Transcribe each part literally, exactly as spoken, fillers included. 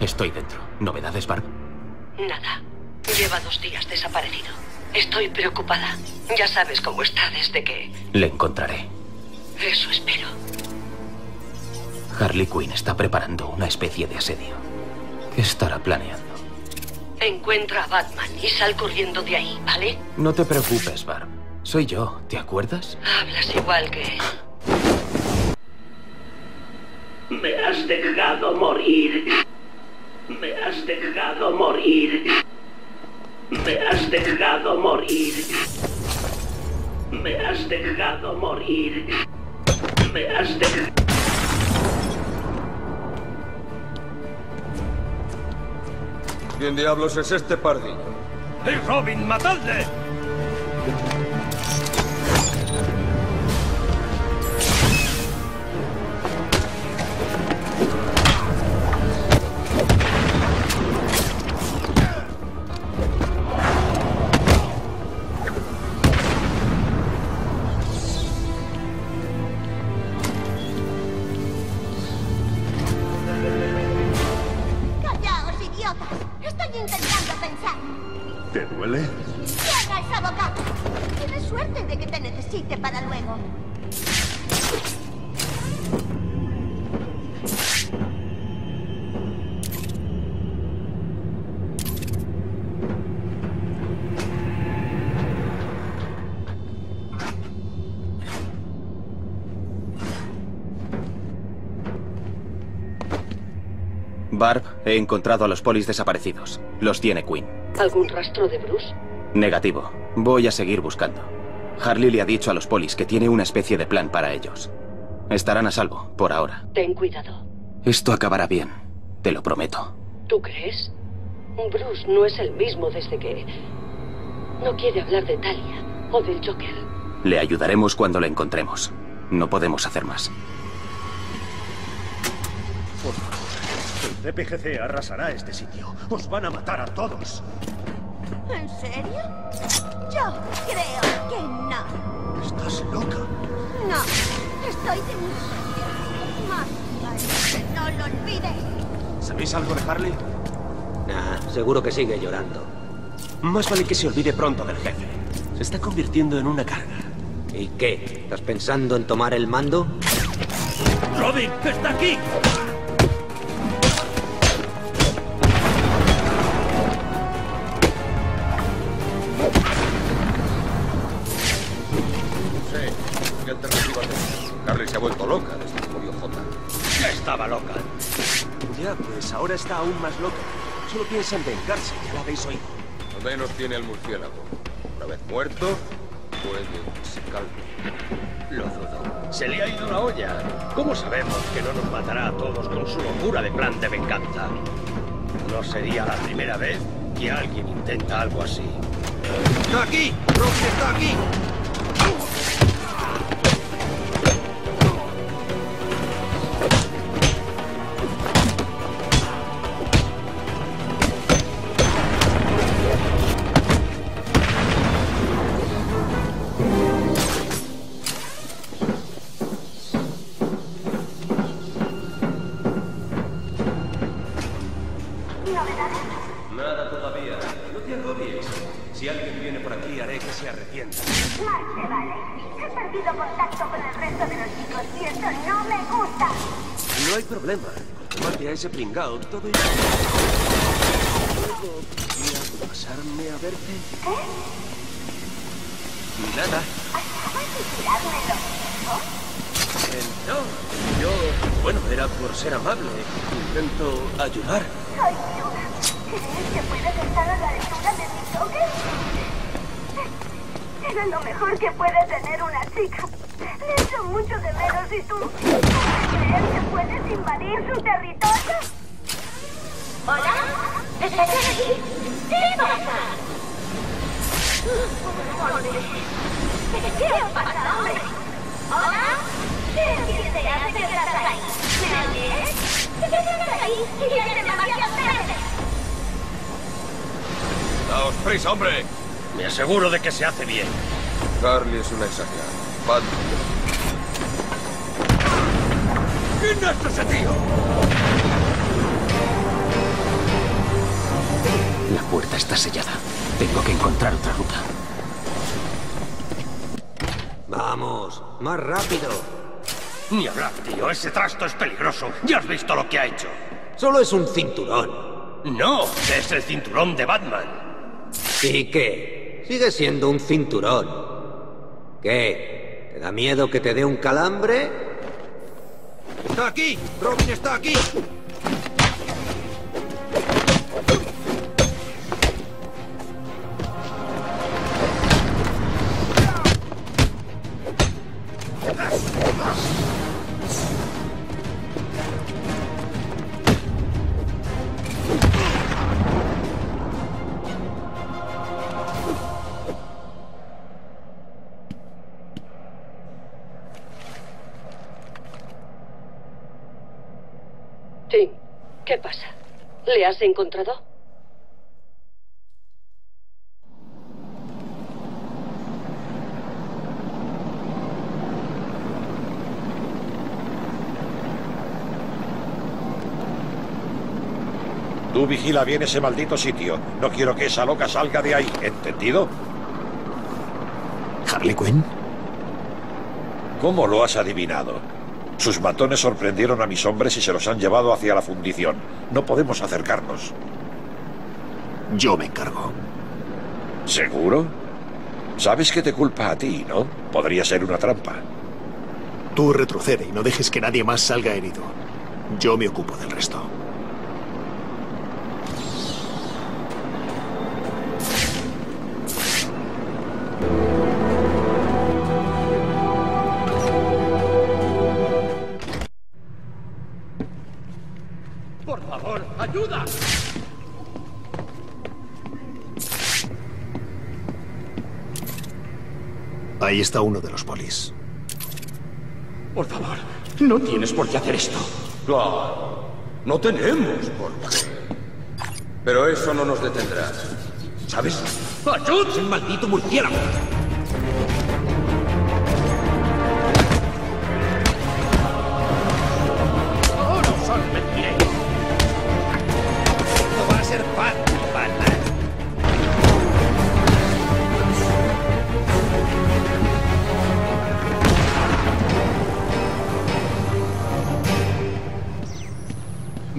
Estoy dentro. ¿Novedades, Barb? Nada. Lleva dos días desaparecido. Estoy preocupada. Ya sabes cómo está desde que... Le encontraré. Eso espero. Harley Quinn está preparando una especie de asedio. ¿Qué estará planeando? Encuentra a Batman y sal corriendo de ahí, ¿vale? No te preocupes, Barb. Soy yo, ¿te acuerdas? Hablas igual que... Me has dejado morir. Me has dejado morir. Me has dejado morir. Me has dejado morir. Me has dejado... ¿Quién diablos es este pardillo? ¡Hey, Robin, matadle! Barb, he encontrado a los polis desaparecidos. Los tiene Quinn. ¿Algún rastro de Bruce? Negativo. Voy a seguir buscando. Harley le ha dicho a los polis que tiene una especie de plan para ellos. Estarán a salvo, por ahora. Ten cuidado. Esto acabará bien, te lo prometo. ¿Tú crees? Bruce no es el mismo desde que... No quiere hablar de Talia o del Joker. Le ayudaremos cuando la encontremos. No podemos hacer más. Por favor. El C P G C arrasará este sitio. Os van a matar a todos. ¿En serio? Yo creo que no. ¿Estás loca? No, estoy teniendo... Más vale que no lo olvides. ¿Sabéis algo de Harley? Nah, seguro que sigue llorando. Más vale que se olvide pronto del jefe. Se está convirtiendo en una carga. ¿Y qué? ¿Estás pensando en tomar el mando? ¡Robin, está aquí! Se ha vuelto loca desde que murió Jota. Estaba loca. Ya, pues ahora está aún más loca. Solo piensa en vengarse, ya la habéis oído. Al menos tiene el murciélago. Una vez muerto, puede que se calme. Lo dudo. Se le ha ido la olla. ¿Cómo sabemos que no nos matará a todos con su locura de plan de venganza? No sería la primera vez que alguien intenta algo así. ¡Está aquí! ¡Rocky está aquí! Ese pringao, todo y... Luego voy a pasarme a verte. ¿Eh? Nada. Eh, no, yo... Bueno, era por ser amable. Intento ayudar. Soy yo. ¿Crees que puedes estar a la altura de mi Joker? Era lo mejor que puede tener una chica. Le echo mucho de menos y tú... ¿Crees que puedes invadir su territorio? ¿Hola? ¿Estás aquí? ¿Qué pasa? ¿Qué ha pasado? ¿Hola? ¿Quién te hace que estás ahí? ¿Me oyes? ¿Qué estás ahí? ¿Qué es demasiado tarde? ¡Daos prisa, hombre! Me aseguro de que se hace bien. Harley es una exagerada. Batman. ¿Quién es ese tío? puerta está sellada. Tengo que encontrar otra ruta. Vamos, más rápido. Ni hablar, tío. Ese trasto es peligroso. Ya has visto lo que ha hecho. Solo es un cinturón. No, es el cinturón de Batman. ¿Y qué? Sigue siendo un cinturón. ¿Qué? ¿Te da miedo que te dé un calambre? ¡Está aquí! ¡Robin está aquí! Sí. ¿Qué pasa? ¿Le has encontrado? Tú vigila bien ese maldito sitio. No quiero que esa loca salga de ahí, ¿entendido? ¿Harley Quinn? ¿Cómo lo has adivinado? Sus matones sorprendieron a mis hombres y se los han llevado hacia la fundición. No podemos acercarnos. Yo me encargo. ¿Seguro? Sabes que te culpa a ti, ¿no? Podría ser una trampa. Tú retrocede y no dejes que nadie más salga herido. Yo me ocupo del resto. ¡Ayuda! Ahí está uno de los polis. Por favor, no tienes por qué hacer esto. Claro, no tenemos por qué. Pero eso no nos detendrá. ¿Sabes? ¡Ayuda! ¡El maldito murciélago!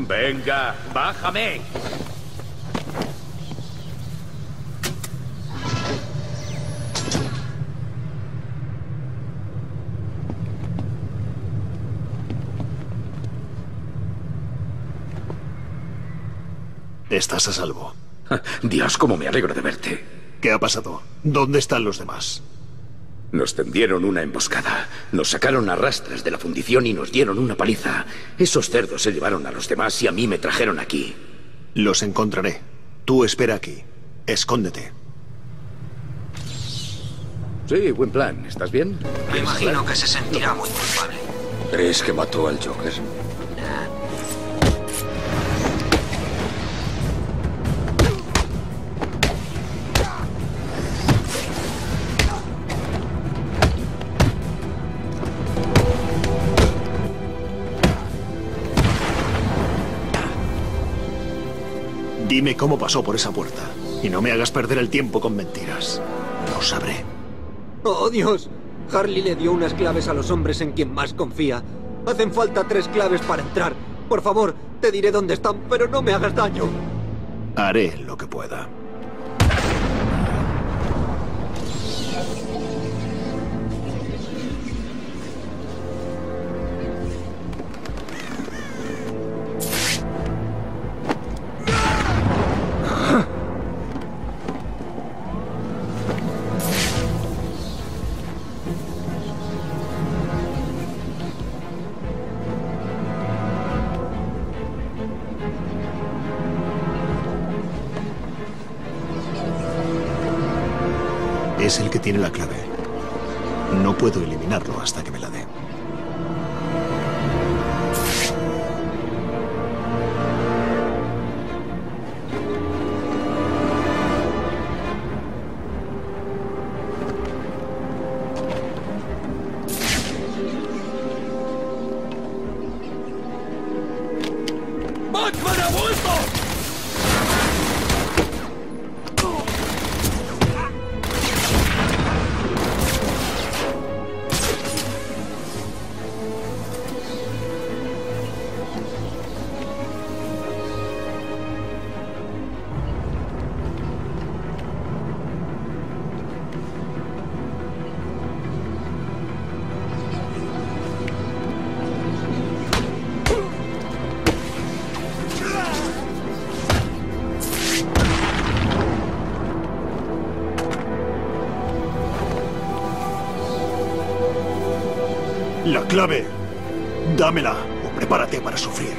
Venga, bájame. Estás a salvo. Dios, cómo me alegro de verte. ¿Qué ha pasado? ¿Dónde están los demás? Nos tendieron una emboscada. Nos sacaron a rastras de la fundición y nos dieron una paliza. Esos cerdos se llevaron a los demás y a mí me trajeron aquí. Los encontraré. Tú espera aquí. Escóndete. Sí, buen plan. ¿Estás bien? Me imagino que se sentirá muy culpable. ¿Crees que mató al Joker? Dime cómo pasó por esa puerta y no me hagas perder el tiempo con mentiras. Lo sabré. ¡Oh, Dios! Harley le dio unas claves a los hombres en quien más confía. Hacen falta tres claves para entrar. Por favor, te diré dónde están, pero no me hagas daño. Haré lo que pueda. Es el que tiene la clave. No puedo eliminarlo hasta que me la dé. ¡Batman ha vuelto! clave. Dámela o prepárate para sufrir.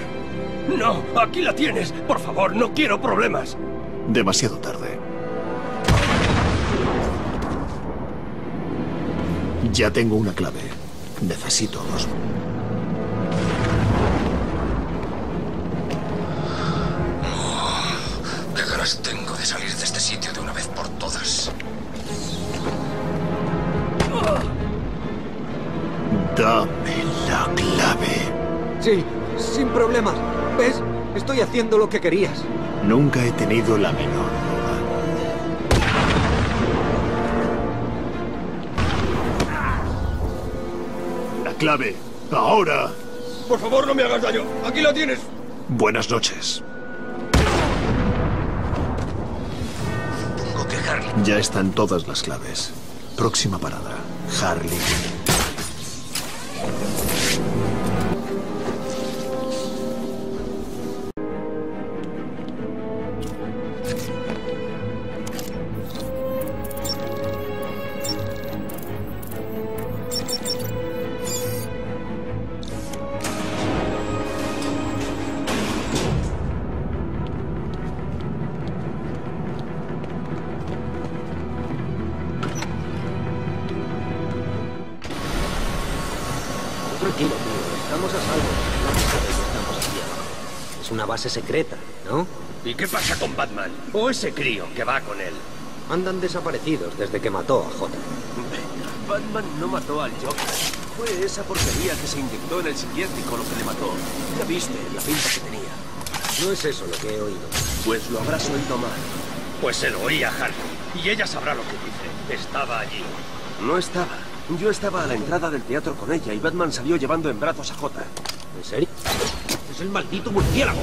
No, aquí la tienes. Por favor, no quiero problemas. Demasiado tarde. Ya tengo una clave. Necesito dos. Qué ganas tengo de salir de este sitio de una vez por todas. Dame la clave. Sí, sin problemas. ¿Ves? Estoy haciendo lo que querías. Nunca he tenido la menor duda. La clave. Ahora. Por favor, no me hagas daño. Aquí la tienes. Buenas noches. Tengo que Harley. Ya están todas las claves. Próxima parada. Harley. Base secreta, ¿no? ¿Y qué pasa con Batman? ¿O ese crío que va con él? Andan desaparecidos desde que mató a Joker. Batman no mató al Joker. Fue esa porquería que se inyectó en el psiquiátrico lo que le mató. Ya viste la pinta que tenía. No es eso lo que he oído. Pues lo habrás oído mal. Pues se lo oía a Harley. Y ella sabrá lo que dice. Estaba allí. No estaba. Yo estaba a la entrada del teatro con ella y Batman salió llevando en brazos a Joker. ¿En serio? ¡Es el maldito murciélago!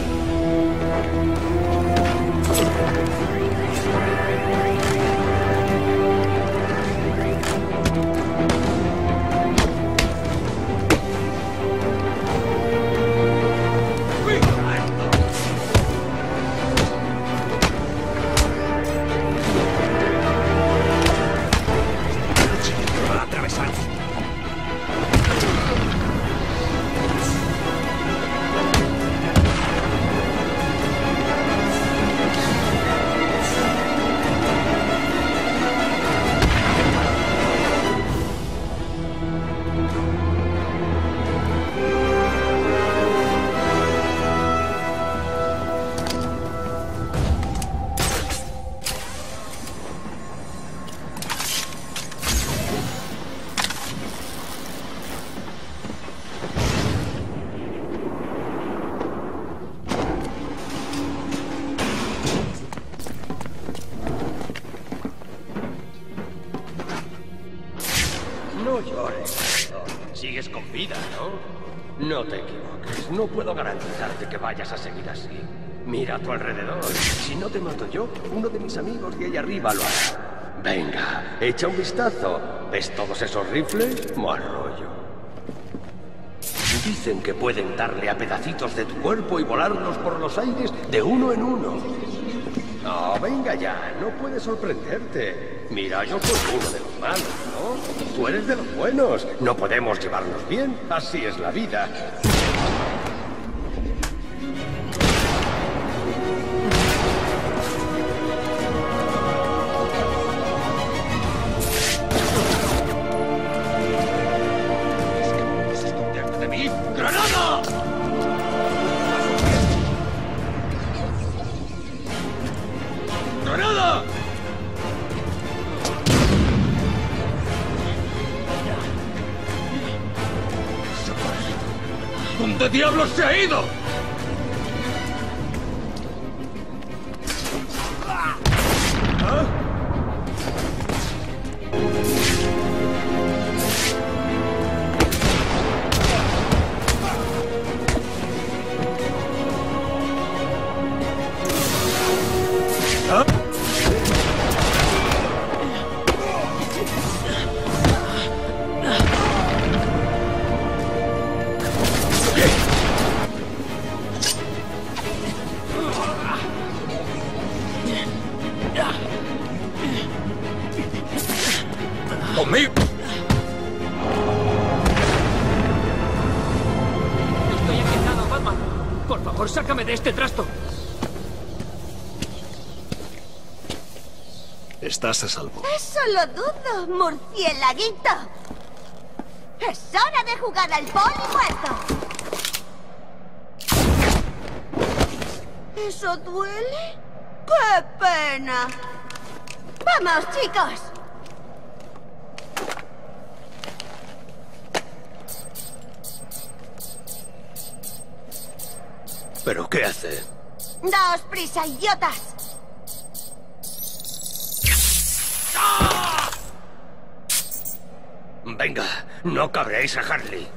No te equivoques, no puedo garantizarte que vayas a seguir así. Mira a tu alrededor. Si no te mato yo, uno de mis amigos de allá arriba lo hará. Venga, echa un vistazo. ¿Ves todos esos rifles? Mal rollo. Dicen que pueden darle a pedacitos de tu cuerpo y volarlos por los aires de uno en uno. No, venga ya, no puedes sorprenderte. Mira, yo soy uno de los malos, ¿no? Tú eres de los buenos. No podemos llevarnos bien, así es la vida. ¿Dónde diablos se ha ido? ¿Ah? ¿Ah? favor, sácame de este trasto. Estás a salvo. Eso lo dudo, murcielaguito. Es hora de jugar al poli muerto. ¿Eso duele? ¡Qué pena! ¡Vamos, chicos! ¿Pero qué hace? ¡Daos prisa, idiotas! ¡Ah! Venga, no cabréis a Harley.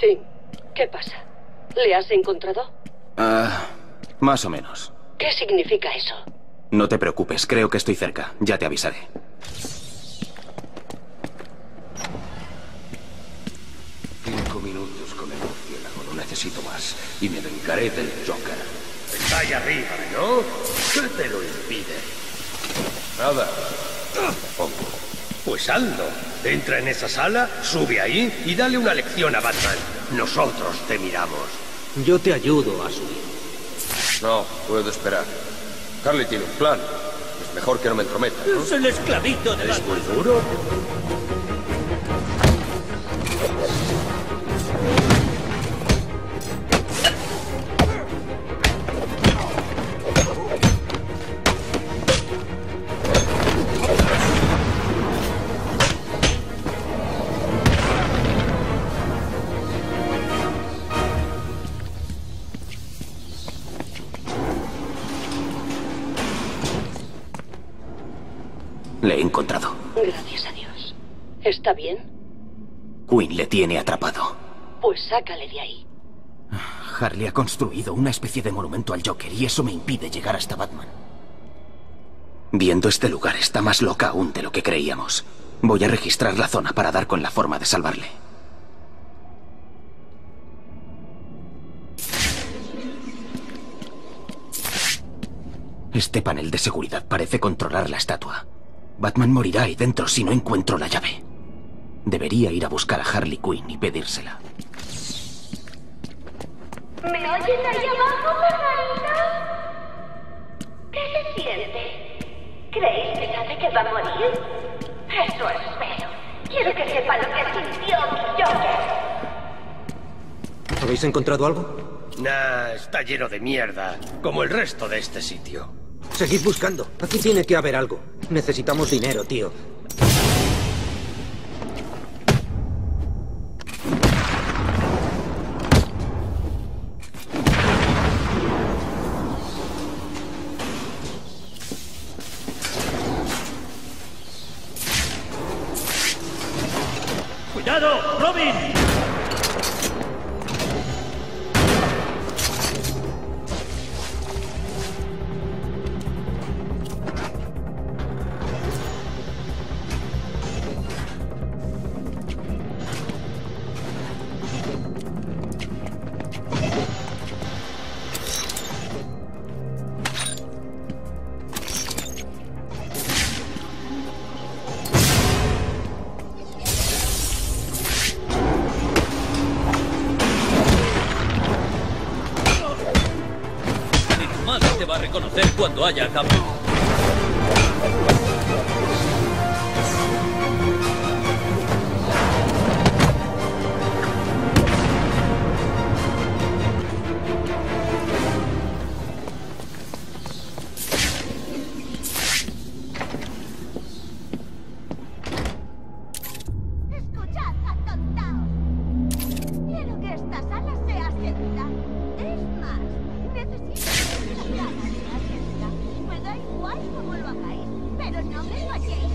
Tim, ¿qué pasa? ¿Le has encontrado? Ah, uh, más o menos. ¿Qué significa eso? No te preocupes, creo que estoy cerca. Ya te avisaré. Cinco minutos con el murciélago, no necesito más. Y me vengaré del Joker. Está ahí arriba, ¿no? ¿Qué te lo impide? Nada. Tampoco. Pues Aldo, entra en esa sala, sube ahí y dale una lección a Batman. Nosotros te miramos. Yo te ayudo a subir. No, puedo esperar. Harley tiene un plan. Es mejor que no me entrometa, ¿no? Es el esclavito de Batman. ¿Es muy duro? Le he encontrado. Gracias a Dios. ¿Está bien? Quinn le tiene atrapado. Pues sácale de ahí. Harley ha construido una especie de monumento al Joker y eso me impide llegar hasta Batman. Viendo este lugar, está más loca aún de lo que creíamos. Voy a registrar la zona para dar con la forma de salvarle. Este panel de seguridad parece controlar la estatua. Batman morirá ahí dentro si no encuentro la llave. Debería ir a buscar a Harley Quinn y pedírsela. ¿Me oyes ahí abajo, pajarito? ¿Qué se siente? ¿Creéis que sabe que va a morir? Eso espero. Quiero que sepa lo que sintió mi Joker. ¿Habéis encontrado algo? Nah, está lleno de mierda, como el resto de este sitio. Seguid buscando. Aquí tiene que haber algo. Necesitamos dinero, tío. ¡Cuidado, Robin! Te va a reconocer cuando haya cambio. Escuchad, atontaos. Quiero que esta sala sea segura. Es más, necesito... Me da igual como lo hagáis, pero no me falléis.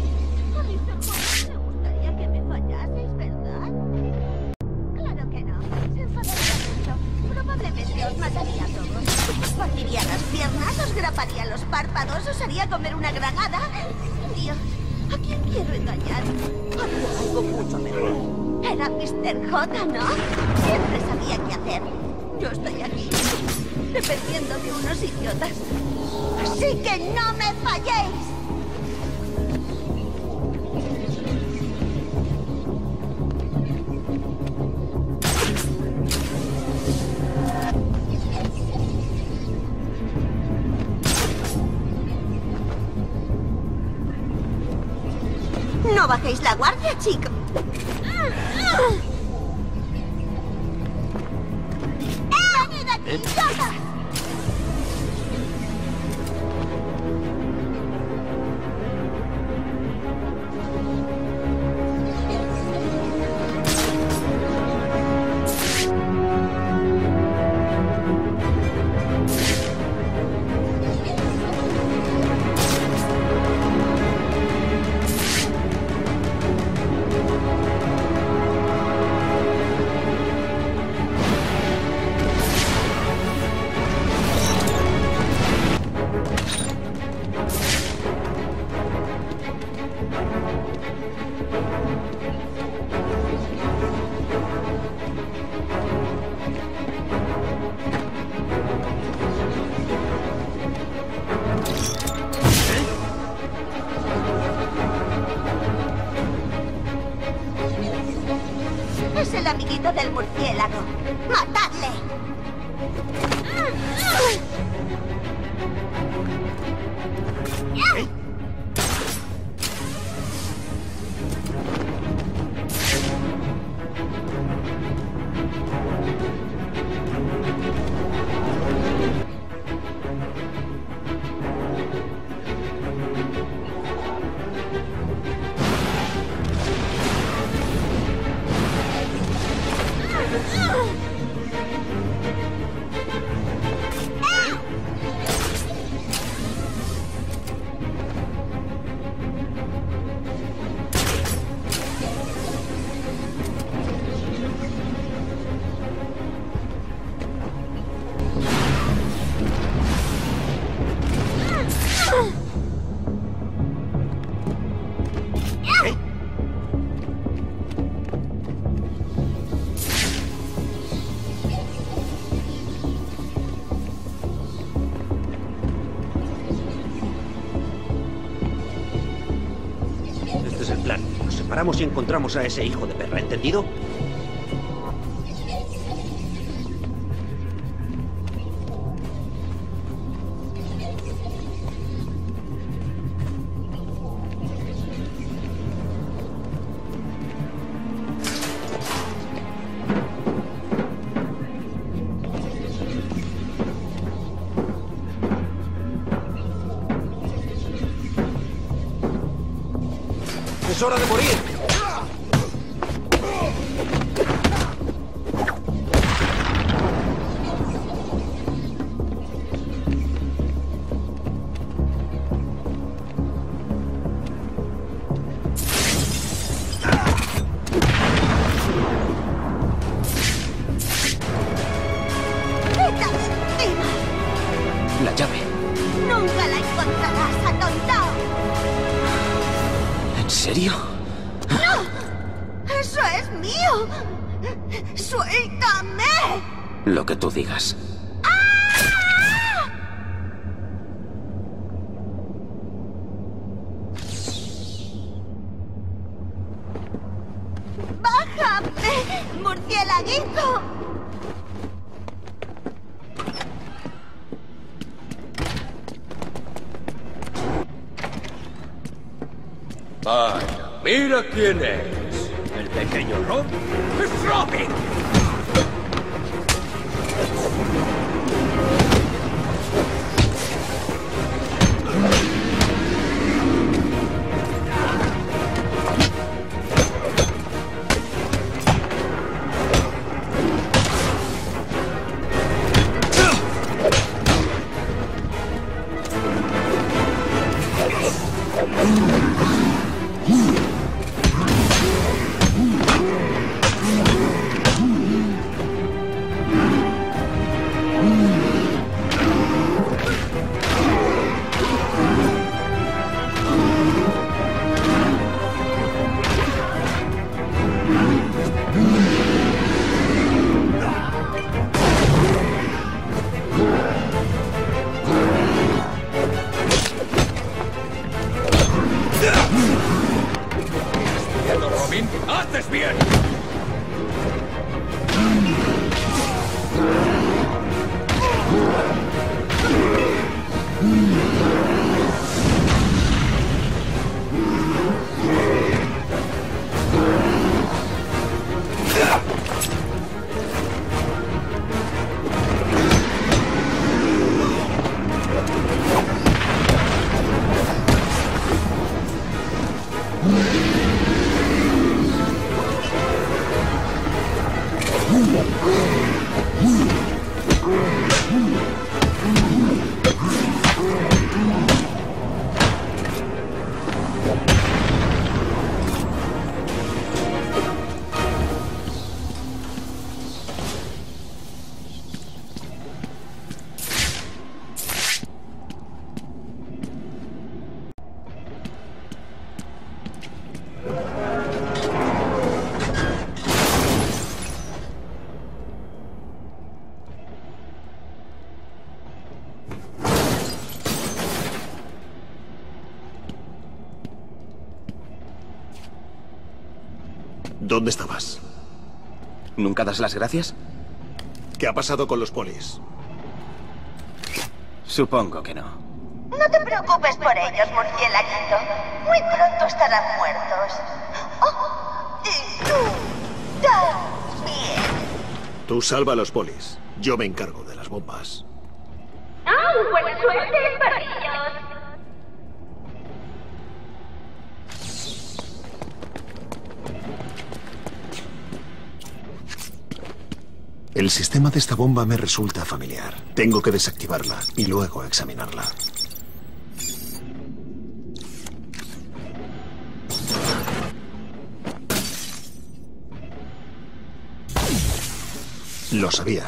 A mí tampoco me gustaría que me fallaseis, ¿verdad? Claro que no, se enfadaría mucho. Probablemente os mataría a todos. Os partiría las piernas, os graparía los párpados, os haría comer una granada. Dios, ¿a quién quiero engañar? Había algo mucho mejor. Era míster J, ¿no? Siempre sabía qué hacer. Yo estoy aquí, dependiendo de unos idiotas. ¡Así que no me falléis! No bajéis la guardia, chicos. ¡Venid aquí, todas! El amiguito del murciélago. ¡Matadle! ¿Eh? Paramos y encontramos a ese hijo de perra, ¿entendido? ¡Es hora de morir! La llave. Nunca la encontrarás, atontado. ¿En serio? ¡No! ¡Eso es mío! ¡Suéltame! Lo que tú digas. ¡Ah! ¡Bájame, murciélaguito! Vaya, mira quién es. El pequeño Robin. ¡Es Robin! Mm-hmm. fin haces bien. ¿Dónde estabas? ¿Nunca das las gracias? ¿Qué ha pasado con los polis? Supongo que no. No te preocupes por ellos, murciélaguito. Muy pronto estarán muertos. Oh, y tú también. Tú salva a los polis. Yo me encargo de las bombas. ¡Ah, buena suerte, perrillos! El sistema de esta bomba me resulta familiar. Tengo que desactivarla y luego examinarla. Lo sabía.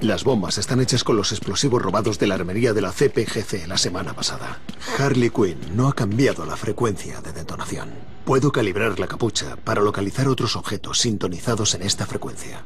Las bombas están hechas con los explosivos robados de la armería de la C P G C la semana pasada. Harley Quinn no ha cambiado la frecuencia de detonación. Puedo calibrar la capucha para localizar otros objetos sintonizados en esta frecuencia.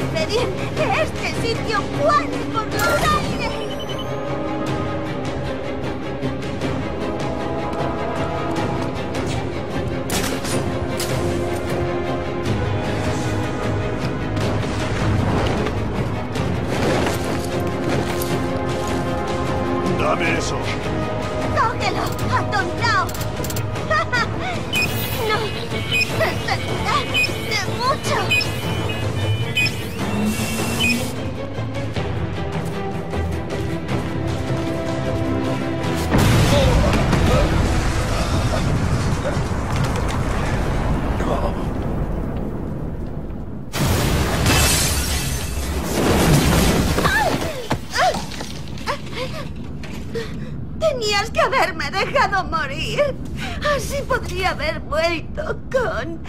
impedir que este sitio vuele por los aires. ¡Dame eso! ¡Cógelo, atontao! ¡No! ¡Te servirá de mucho! ¡No! Tenías que haberme dejado morir. Así podría haber vuelto con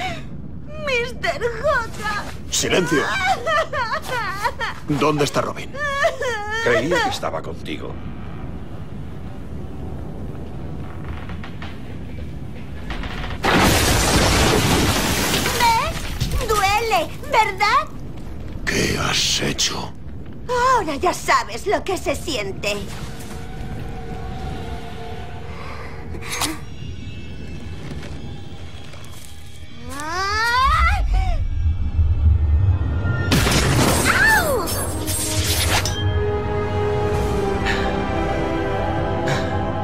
mister J. ¡Silencio! ¿Dónde está Robin? Creía que estaba contigo. ¿Ves? Duele, ¿verdad? ¿Qué has hecho? Ahora ya sabes lo que se siente.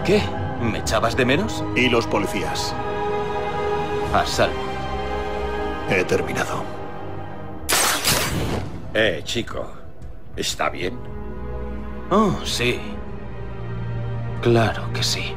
¿Qué? ¿Me echabas de menos? Y los policías. A salvo. He terminado. Eh, chico. ¿Está bien? Oh, sí. Claro que sí.